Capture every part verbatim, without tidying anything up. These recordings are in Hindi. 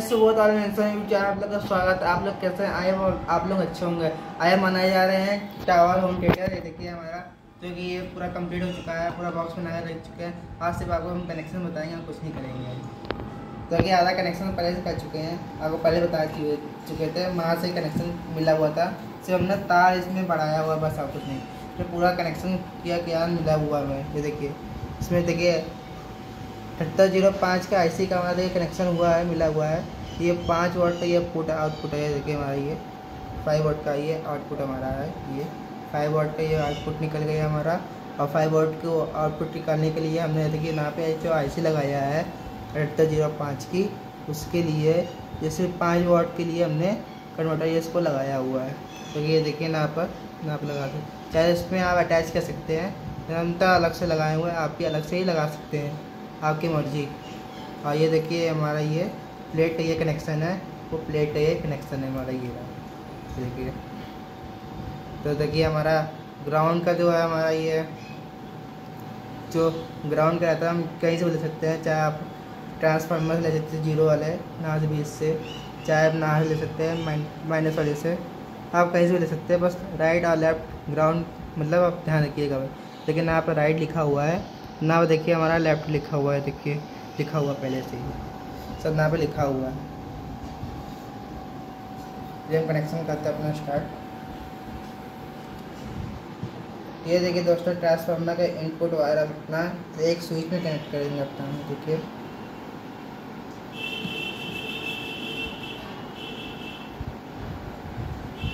सुबोध और आप लोग का स्वागत। आप लोग कैसे हैं? आई एम आप लोग अच्छे होंगे। आए मनाए जा रहे हैं टावर होम थिएटर। ये देखिए हमारा, क्योंकि ये पूरा कंप्लीट हो चुका है, पूरा बॉक्स बनाया रख चुके हैं। आज सिर्फ आपको हम कनेक्शन बताएंगे, हम कुछ नहीं करेंगे। तो ये आधा कनेक्शन पहले से कर चुके हैं, आपको पहले बता चुके थे। वहाँ से कनेक्शन मिला हुआ था, सिर्फ हमने तार इसमें बढ़ाया हुआ, बस और कुछ नहीं। तो पूरा कनेक्शन किया किया मिला हुआ है। ये देखिए इसमें देखिए अठहत्तर जीरो पाँच का आईसी का हमारा ये कनेक्शन हुआ है, मिला हुआ है। ये पाँच वाट का ये पुट आउटपुट है। देखिए हमारा ये फाइव वाट का ये आउटपुट हमारा है। ये फाइव वाट का ये आउटपुट निकल गया हमारा। और फाइव वाट को आउटपुट निकालने के लिए हमने देखिए यहाँ पे जो आईसी लगाया है अठहत्तर जीरो पाँच की, उसके लिए जैसे पाँच वाट के लिए हमने कन्वर्टर ये इसको लगाया हुआ है। तो ये देखिए ना पर नाप लगा सकते, चाहे इसमें आप अटैच कर सकते हैं। हम तो अलग से लगाए हुए हैं, आप भी अलग से ही लगा सकते हैं, आपकी मर्जी। और ये देखिए हमारा ये प्लेट का ये कनेक्शन है, वो प्लेट का ये कनेक्शन है हमारा ये देखिए। तो देखिए हमारा ग्राउंड का जो है, हमारा ये जो ग्राउंड का रहता है, हम कहीं से भी ले सकते हैं। चाहे आप ट्रांसफार्मर ले सकते हैं जीरो वाले नाज बीस से, चाहे आप नाज ले सकते हैं माइनस वाले से, आप कहीं से भी ले सकते हैं। बस राइट और लेफ्ट ग्राउंड मतलब आप ध्यान रखिएगा। लेकिन यहाँ पर राइट लिखा हुआ है ना, वो देखिए हमारा लेफ्ट लिखा हुआ है। देखिए लिखा हुआ पहले से ही सब ना पे लिखा हुआ है। ये हम कनेक्शन करते हैं अपना स्टार्ट। ये देखिए दोस्तों ट्रांसफार्मर का इनपुट वायर अपना एक स्विच में कनेक्ट करेंगे अपना। देखिए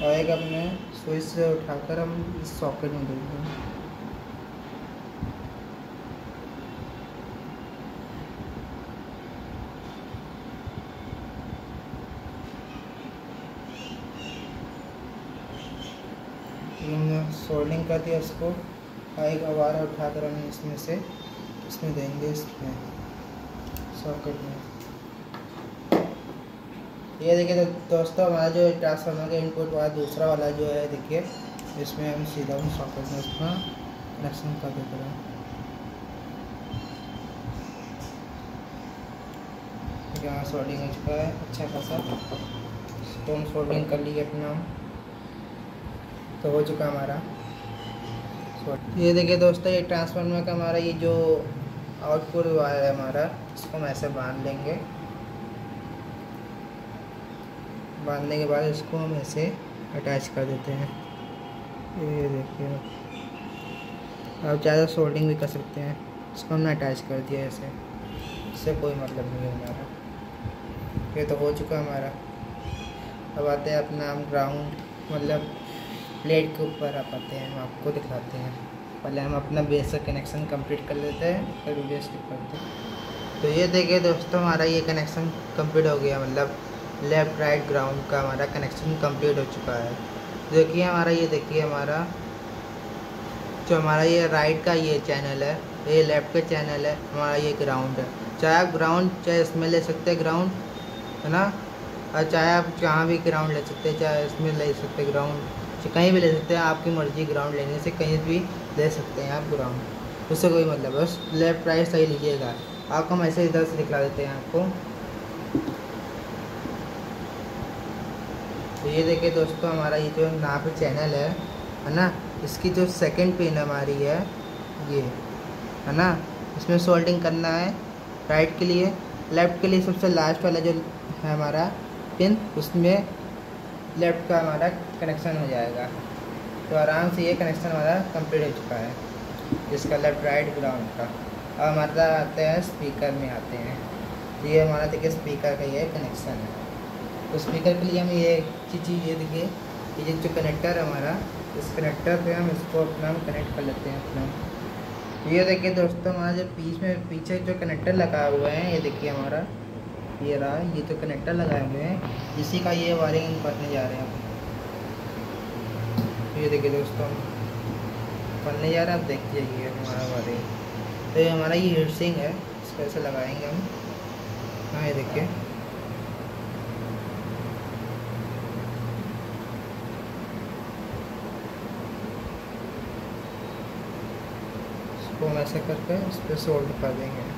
और एक अपने स्विच से उठाकर हम इस सॉकेट में देंगे। सोल्डिंग कर दिया इसको, एक आवारा उठाकर हम इसमें से इसमें देंगे, इसमें सॉकेट में। ये देखिए दोस्तों हमारा जो ट्रांसफार्मर का इनपुट वाला दूसरा वाला जो है, देखिए इसमें हम सीधा उन सॉकेट में इसका कनेक्शन कर देते हैं। यहाँ सोल्डिंग हो चुका है अच्छा खासा, तो हम सोल्डिंग कर लिए अपना, तो हो चुका हमारा। ये देखिए दोस्तों ये ट्रांसफार्मर का हमारा ये जो आउटपुट वायर है हमारा, इसको हम ऐसे बांध लेंगे। बांधने के बाद इसको हम ऐसे अटैच कर देते हैं। ये देखिए आप ज़्यादा सोल्डिंग भी कर सकते हैं। इसको हमने अटैच कर दिया ऐसे, इससे कोई मतलब नहीं है हमारा। ये तो हो चुका हमारा। अब आते हैं अपना हम ग्राउंड मतलब प्लेट के ऊपर आप आते हैं, हम आपको दिखाते हैं। पहले हम अपना बेस कनेक्शन कंप्लीट कर लेते हैं, फिर बेस क्लिक करते हैं। तो ये देखिए दोस्तों हमारा ये कनेक्शन कंप्लीट हो गया, मतलब लेफ़्ट राइट ग्राउंड का हमारा कनेक्शन कंप्लीट हो चुका है। देखिए हमारा ये देखिए हमारा जो हमारा ये राइट का ये चैनल है, ये लेफ्ट का चैनल है, हमारा ये ग्राउंड है। चाहे आप ग्राउंड चाहे इसमें ले सकते हैं ग्राउंड, है ना, और चाहे आप जहाँ भी ग्राउंड ले सकते हैं, चाहे इसमें ले सकते ग्राउंड, कहीं भी ले सकते हैं। आपकी मर्जी, ग्राउंड लेने से कहीं भी ले सकते हैं आप ग्राउंड, उससे कोई मतलब। बस लेफ्ट राइट सही लीजिएगा। आपको हम ऐसे इधर से दिखला देते हैं आपको। तो ये देखिए दोस्तों हमारा ये जो यहाँ पे चैनल है है ना, इसकी जो सेकंड पिन हमारी है ये है ना, इसमें सोल्डिंग करना है राइट के लिए। लेफ़्ट के लिए सबसे लास्ट वाला जो है हमारा पिन, उसमें लेफ़्ट का हमारा कनेक्शन हो जाएगा। तो आराम से ये कनेक्शन हमारा कंप्लीट हो चुका है, जिसका लेफ़्ट राइट ग्राउंड का। और हमारा आते हैं स्पीकर में आते हैं। ये हमारा देखिए स्पीकर का ये कनेक्शन है। तो स्पीकर के लिए हम ये चीज़ ये देखिए ये जो कनेक्टर है हमारा, इस कनेक्टर पे हम इसको अपना कनेक्ट कर लेते हैं अपना। ये देखिए दोस्तों हमारा जो बीच में पीछे जो कनेक्टर लगा हुआ है, ये देखिए हमारा ये रहा, ये तो कनेक्टर लगाए हुए हैं, इसी का ये वायरिंग हम करने जा रहे हैं। ये देखिए दोस्तों करने जा रहे हैं, आप देख लीजिए हमारा वायरिंग। तो ये हमारा ये हीट सिंक है, इसको ऐसे लगाएंगे हम। हाँ ये देखिए इसको हम ऐसे करके इस पर सोल्ड कर देंगे।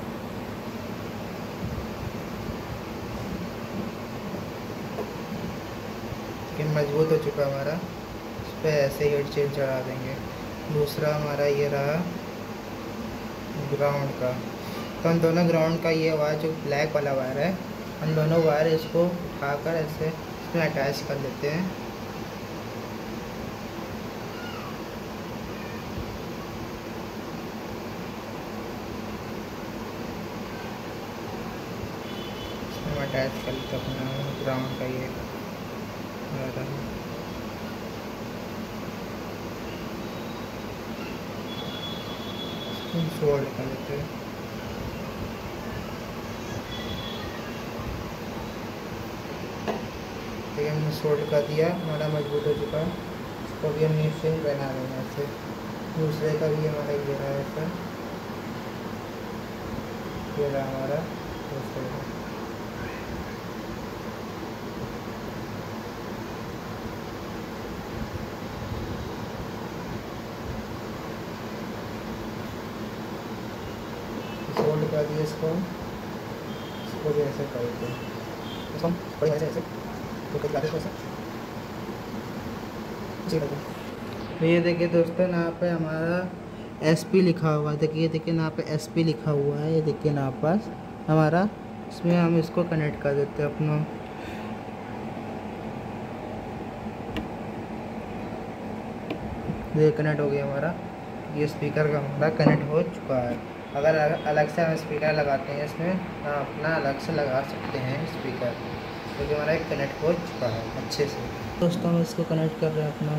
मजबूत हो चुका हमारा, उस पर ऐसे हेड चेन चढ़ा देंगे। दूसरा हमारा ये रहा ग्राउंड का, तो हम दोनों ग्राउंड का ये वायर जो ब्लैक वाला वायर है, हम दोनों वायर इसको उठाकर ऐसे इसमें अटैच कर देते हैं। अटैच कर लेते अपना ग्राउंड का ये, सोल्ड कर लेते हैं। तो हमने सोल्ड कर दिया, हमारा मजबूत हो चुका है। इसको भी हम नीट फिन बना देंगे ऐसे। दूसरे का भी हमारा ये रहा ऐसा, ये रहा हमारा दूसरे का। फोल्ड कर दिए इसको, इसको भी ऐसे कर देते हैं। इसको बड़ी ऐसे ऐसे तो कर देते हैं जी। तो ये देखिए दोस्तों, यहाँ पे हमारा एसपी लिखा हुआ है। देखिए देखिए यहाँ पे एसपी लिखा हुआ है, ये देखिए यहाँ पास हमारा। इसमें हम इसको कनेक्ट कर देते हैं अपना। ये कनेक्ट हो गया हमारा, ये स्पीकर का हमारा कनेक्ट हो चुका है। अगर अलग से हम स्पीकर लगाते हैं इसमें, हम अपना अलग से लगा सकते हैं स्पीकर, क्योंकि हमारा एक कनेक्ट हो चुका है अच्छे से। दोस्तों हम इसको कनेक्ट कर रहे हैं अपना।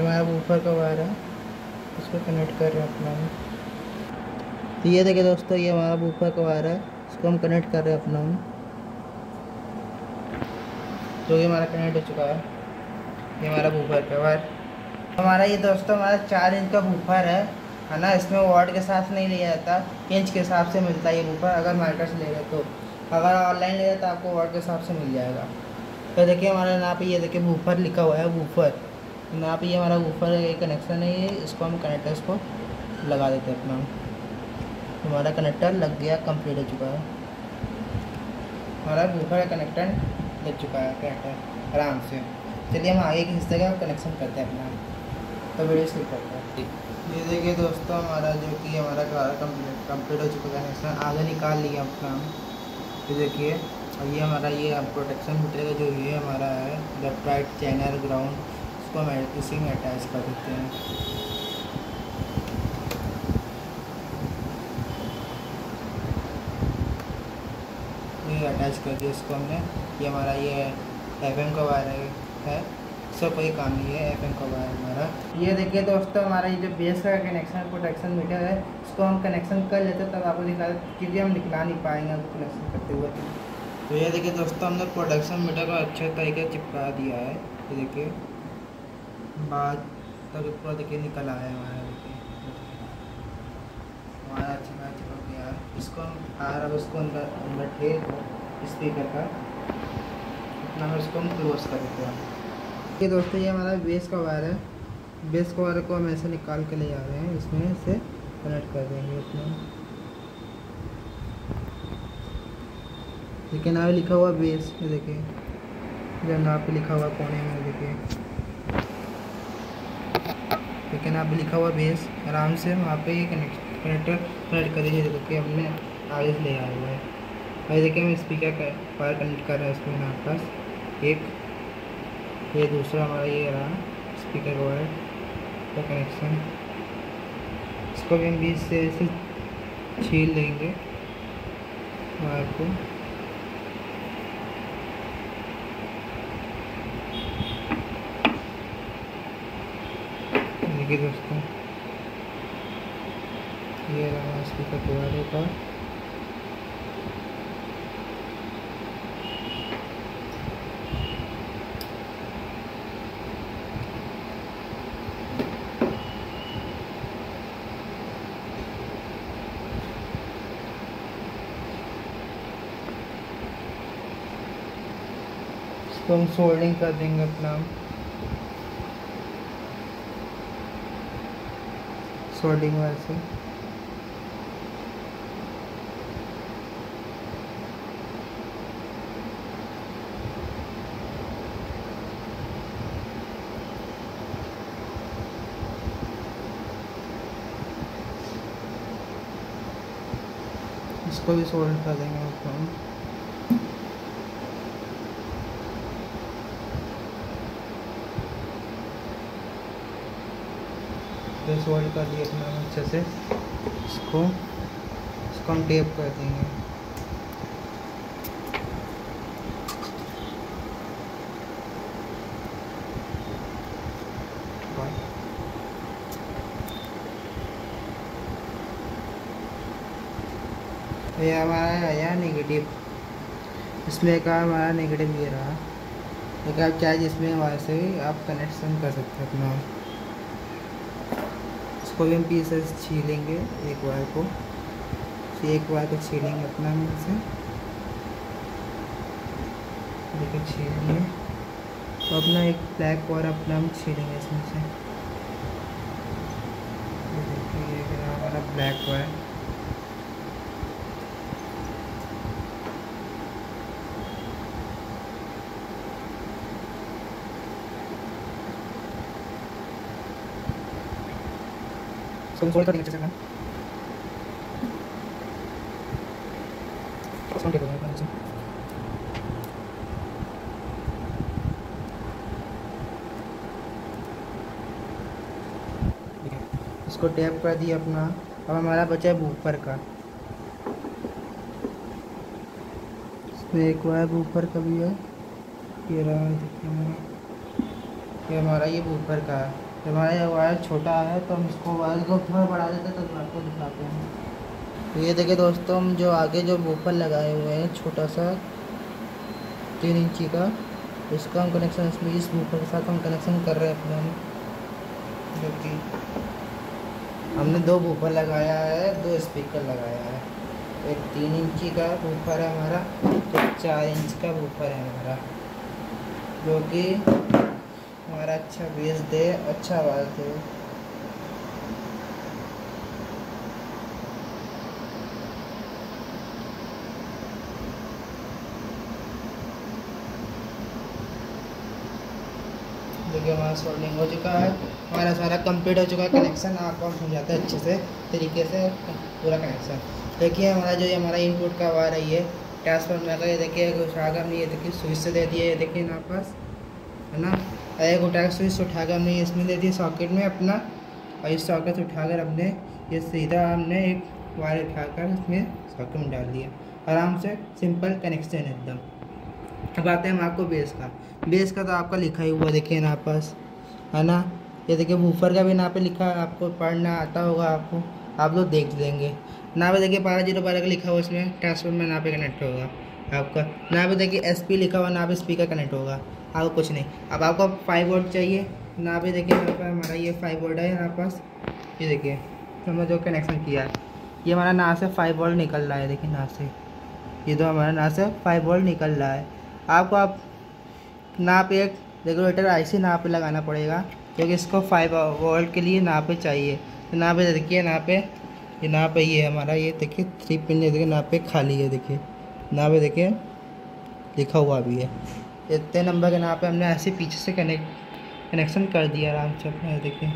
हमारा ऊपर का वायर है, इसको कनेक्ट कर रहे हैं अपना। तो ये देखिए दोस्तों, ये हमारा ऊपर का वायर है, इसको हम कनेक्ट कर रहे हैं अपना, जो कि हमारा कनेक्ट हो चुका है। ये हमारा बूफर कवर हमारा, ये दोस्तों हमारा चार इंच का बूफर है है ना। इसमें वाट के हिसाब नहीं लिया जाता, इंच के हिसाब से मिलता है ये बूफर। अगर मार्केट से ले रहे तो, अगर ऑनलाइन ले रहे तो आपको वाट के हिसाब से मिल जाएगा। तो देखिए हमारे यहाँ पे ये देखिए बूफर लिखा हुआ है, बूफर यहाँ पे। ये हमारा बूफर ये कनेक्शन है, ये इसको हम कनेक्टर इसको लगा देते हैं अपना। हमारा कनेक्टर लग गया, कम्प्लीट हो चुका है हमारा बूफर का कनेक्टर लग चुका है कनेक्टर आराम से। चलिए हम आगे के हिस्से का कनेक्शन करते हैं अपना, तो वीडियो शुरू करते हैं। ये देखिए दोस्तों हमारा जो कि हमारा कम्प्लीट कम्प्लीट हो चुका है कनेक्शन। आगे निकाल लिया अपना, ये देखिए। और ये हमारा ये प्रोटेक्शन मीटर का जो ये हमारा है लेफ्ट राइट चैनल ग्राउंड, उसको हम इसी में अटैच कर देते हैं। ये अटैच कर दिया इसको हमने। ये हमारा ये एफ एम का वायर है है सब कोई काम नहीं है, एफ एम का वायर हमारा। ये देखिए दोस्तों हमारा ये जो बेस का कनेक्शन प्रोटेक्शन मीटर है, इसको हम कनेक्शन कर लेते तब आपको दिखा, क्योंकि हम निकला नहीं पाएंगे उसको कनेक्शन करते हुए। तो ये देखिए दोस्तों हमने प्रोटेक्शन मीटर को अच्छे तरीके से चिपका दिया है। ये देखिए बाद तक पूरा देखिए निकल आया हमारा, देखिए हमारा अच्छे तरह चिपक गया है। इसको हम आ रहा उसको अंदर अंदर ठेक स्पीकर का हम इसको हम क्लोज कर देते हैं। ये दोस्तों ये हमारा बेस का वायर है, बेस का वायर को हम ऐसे निकाल के ले आ रहे हैं, इसमें इसे कनेक्ट कर देंगे अपना। लेकिन यहाँ लिखा हुआ बेस, ये देखिए जब यहाँ पे लिखा हुआ कोने में, देखिए लेकिन यहाँ पे लिखा हुआ बेस आराम से वहाँ पे ये कनेक्ट कनेक्टर कनेक्ट कर दीजिए। देखिए हमने आगे से ले आया हुआ है। और देखिए हम स्पीकर का वायर कनेक्ट कर रहे हैं इसमें हमारे पास एक, ये दूसरा हमारा ये रहा स्पीकर वायर का कनेक्शन। इसको भी हम बीच से ऐसे छील लेंगे वायर को। देखिए दोस्तों ये रहा स्पीकर वायर का, तो हम सोल्डिंग कर देंगे अपना। सोल्डिंग वायर से इसको भी सोल्व कर देंगे उसको हम। सोल्व कर दिया अपना अच्छे से, इसको इसको हम टेप कर देंगे। ये हमारा आया नेगेटिव, इसमें का हमारा नेगेटिव ये रहा, लेकिन आप चार्ज इसमें हमारे से आप कनेक्शन कर सकते हैं अपना। इसको भी हम पीसेस छीलेंगे, एक वायर को एक वायर को छीलेंगे अपना हम इसे, देखिए छीलेंगे तो अपना एक ब्लैक वायर अपना हम छीलेंगे इसमें से। देखिए हमारा ब्लैक वायर, सोल्व कर देंगे अच्छे से। इसको टैप कर दिया अपना। अब हमारा बचा है बूफर का, इसमें एक वायर बूफर का भी है, ये रहा हमारा, ये हमारा ये बूफर का है। जब हमारा ये वायर छोटा है तो हम इसको वायर को थोड़ा बढ़ा देते हैं, तो आपको दिखाते हैं। तो ये देखिए दोस्तों, हम जो आगे जो बूफर लगाए हुए हैं छोटा सा तीन इंची का, इसका हम कनेक्शन इसमें इस बूफर के साथ हम कनेक्शन कर रहे हैं अपने हम। जो कि हमने दो बूफर लगाया है, दो स्पीकर लगाया है, एक तीन इंची का बूफर है हमारा, तो चार इंच का बूफर है हमारा, जो कि हमारा अच्छा बेस दे, अच्छा आवाज़ दे। देखिए हमारा सोल्डिंग हो चुका है, हमारा सारा कंप्लीट हो चुका है कनेक्शन। आपको हो जाता है अच्छे से तरीके से पूरा कनेक्शन। देखिए हमारा जो ये हमारा इनपुट का वायर है, ये ट्रांसफार्मर का, ये देखिए उठाकर हमने, ये देखिए स्विच से दे दिया, ये देखिए हमारे पास है ना, एक उठा कर स्विच उठा कर हमने इसमें दे दिया सॉकेट में अपना, और इस सॉकेट से उठा कर हमने ये सीधा हमने एक वायर उठाकर इसमें सॉकेट में डाल दिया। आराम से सिंपल कनेक्शन एकदम। अब आते हैं हम आपको बेस का, बेस का तो आपका लिखा ही हुआ देखिए यहाँ पास है ना, ये देखिए बूफर का भी यहाँ पे लिखा है, आपको पढ़ना आता होगा आपको, आप लोग देख लेंगे। यहाँ पे देखिए बारह जीरो बारह का लिखा हुआ, इसमें ट्रांसफार्मर यहाँ पे कनेक्ट होगा आपका। यहाँ पे देखिए एस पी लिखा हुआ, यहाँ पे स्पीकर कनेक्ट होगा, आपको कुछ नहीं। अब आपको फाइव वोल्ट चाहिए, यहाँ पे देखिए यहाँ पर हमारा ये फाइव वोल्ट है यहाँ पास, ये देखिए हमने जो कनेक्शन किया है, ये हमारा नाव से फाइव वोल्ट निकल रहा है। देखिए नाव से ये तो हमारा नाव से फाइव वोल्ट निकल रहा है। आपको आप नाव पे एक रेगुलेटर ऐसे नाव पे लगाना पड़ेगा, क्योंकि इसको फाइव वोल्ट के लिए नाव पे चाहिए। तो नाव पे देखिए नाव पे ये नाव पे ये हमारा ये देखिए थ्री पिन, देखिए नाव पे खाली है, देखिए नाव पे देखिए लिखा हुआ भी है, इतने नंबर के नाव पे हमने ऐसे पीछे से कनेक्ट कनेक्शन कर दिया आराम से अपना। देखिए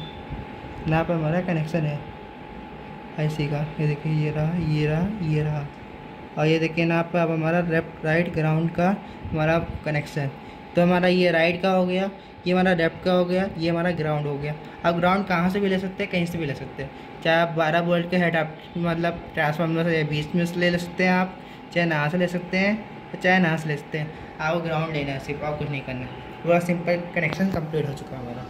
नाव पे हमारा कनेक्शन है ऐसी का, ये देखिए ये रहा ये रहा ये रहा, और ये देखिए नाव पे अब हमारा लेफ्ट राइट ग्राउंड का हमारा कनेक्शन। तो हमारा ये राइट का हो गया, ये हमारा लेफ्ट का हो गया, ये हमारा ग्राउंड हो गया। आप ग्राउंड कहाँ से भी ले सकते हैं, कहीं से भी ले सकते हैं, चाहे आप बारह वोल्ट के हेड आप मतलब ट्रांसफार्मर से बीच में से ले सकते हैं आप, चाहे नहा से ले सकते हैं, चाहे नहा से ले सकते हैं। आपको ग्राउंड लेना है सिर्फ, और कुछ नहीं करना। पूरा सिंपल कनेक्शन कंप्लीट हो चुका है हमारा।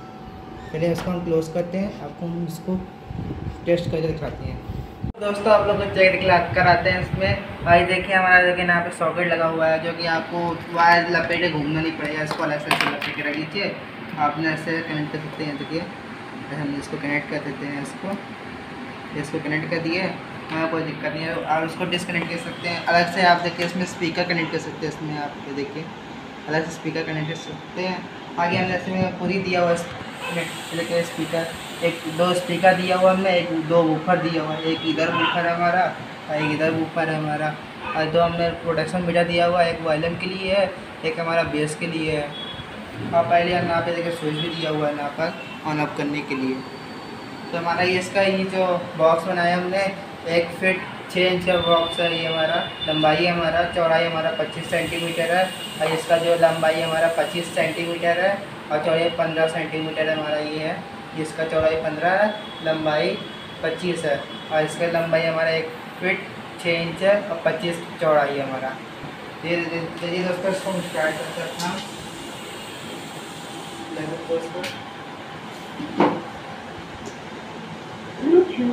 चलिए इसको हम क्लोज करते हैं, आपको हम इसको टेस्ट करके दिखाते हैं। दोस्तों आप लोग को चेक कराते हैं इसमें भाई। देखिए हमारा जो कि यहाँ पे सॉकेट लगा हुआ है, जो कि आपको वायर लपेटे घूमना नहीं पड़ेगा, इसको अलग से लपेट के रख लीजिए। आपने ऐसे कनेक्ट कर सकते हैं, देखिए हम इसको कनेक्ट कर देते हैं, इसको इसको कनेक्ट कर दिए, हाँ कोई दिक्कत नहीं है। और उसको डिसकनेक्ट कर सकते हैं अलग से आप, देखिए इसमें स्पीकर कनेक्ट कर सकते हैं, इसमें आप देखिए अलग से स्पीकर कनेक्ट कर सकते हैं। आगे हमने इसमें पूरी दिया हुआ लेके स्पीकर, एक दो स्पीकर दिया हुआ हमने, एक दो बूफर दिया हुआ, एक इधर बूफर है हमारा और एक इधर बूफर है हमारा, और दो हमने प्रोडक्शन मीटर दिया हुआ, एक वॉल्यूम के लिए है, एक हमारा बेस के लिए है। और पहले यहाँ पे देखिए स्विच भी दिया हुआ है यहाँ पर ऑन ऑफ करने के लिए। तो हमारा ये इसका ये जो बॉक्स बनाया हमने, एक फिट छः इंच का बॉक्स है ये हमारा, लंबाई हमारा चौड़ाई हमारा पच्चीस सेंटीमीटर है और इसका जो लंबाई हमारा पच्चीस सेंटीमीटर है और चौड़ाई पंद्रह सेंटीमीटर हमारा ये है। इसका चौड़ाई पंद्रह है, लंबाई पच्चीस है और इसका लंबाई हमारा एक फिट छः इंच है और पच्चीस चौड़ाई हमारा। ये चलिए दोस्तों इसको स्टार्ट करते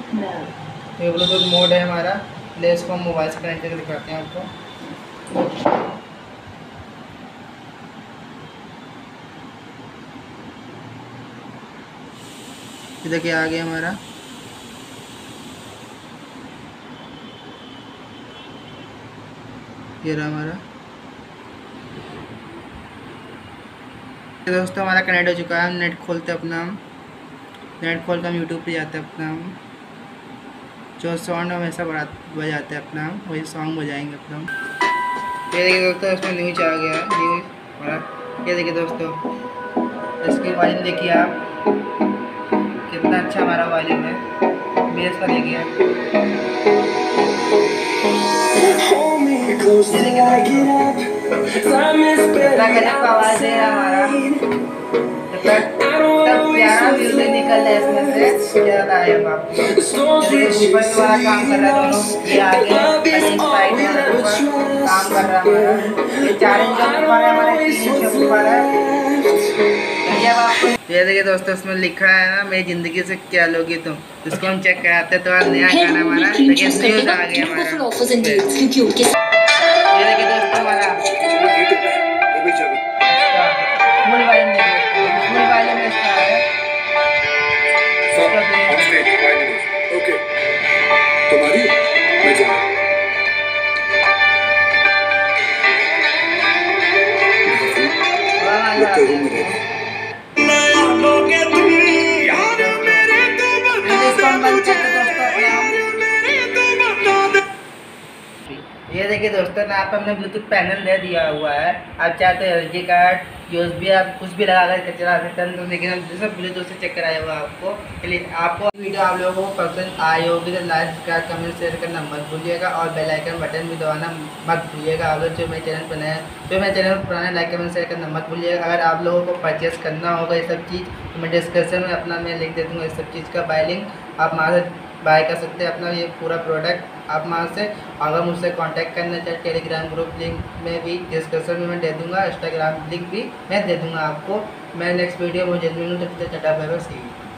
हैं। ये ब्लूटूथ मोड है हमारा, ले इसको हम मोबाइल से कनेक्ट करके दिखाते हैं आपको। देखिए आ गया हमारा, ये रहा हमारा दोस्तों, हमारा कनेक्ट हो चुका है। हम नेट खोलते अपना, हम नेट खोलते हम यूट्यूब पे जाते अपना, हम जो साउंड हमेशा बड़ा बजाते हैं अपना हम वही सॉन्ग बजाएंगे अपना। ये देखिए दोस्तों इसमें न्यूज आ गया है, न्यूज बड़ा। ये देखिए दोस्तों इसकी वायलिन देखिए आप, कितना अच्छा हमारा वायलिन है। बेस का देखिए आप, कितना गजब आवाज़ है हमारा, कितना प्यारा म्यूजिक निकल रहा है इसमें से। क्या बताएं हम आपको, ऊपर वाला काम कर रहा है दोनों, ये आगे एक साइड वाला ऊपर काम कर रहा है, ये चार इंच का ऊपर है हमारा, तीन इंच का ऊपर है। ये देखिए दोस्तों इसमें लिखा है ना, मेरी जिंदगी से क्या लोगी तुम, इसको हम चेक कराते तो आज नया गाना हमारा न्यूज आ गया हमारा। ओके तुम्हारी मैं जा रहा हूँ। ये देखिए दोस्तों ना, आप हमने ब्लूटूथ पैनल दे दिया हुआ है, आप चाहे तो एल जी कार्ड यूएसबी आप कुछ भी लगा कर चला सकते हैं। तो लेकिन हम सब ब्लूटूथ से चेक कराया हुआ आपको। चलिए आपको वीडियो आप लोगों को पसंद आई होगी तो लाइक सब्सक्राइब कमेंट शेयर करना मत भूलिएगा और बेल आइकन बटन भी दबाना मत भूलिएगा। आप लोग जो मेरे चैनल पर नए हैं तो मेरे चैनल पर पुराने लाइक कमेंट शेयर करना मत भूलिएगा। अगर आप लोगों को परचेस करना होगा ये सब चीज़ तो मैं डिस्क्रिप्शन में अपना मैं लिख दे दूँगा इस सब चीज़ का बाय लिंक, आप वहाँ से बाय कर सकते हैं अपना ये पूरा प्रोडक्ट आप वहाँ से। अगर मुझसे कांटेक्ट करना चाहे टेलीग्राम ग्रुप लिंक में भी डिस्क्रिप्शन में मैं दे दूँगा, इंस्टाग्राम लिंक भी मैं दे दूँगा आपको। मैं नेक्स्ट वीडियो मुझे जल्दी मिलूँ, तब तक tata bye bye see you.